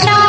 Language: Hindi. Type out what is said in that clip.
कृष्णा।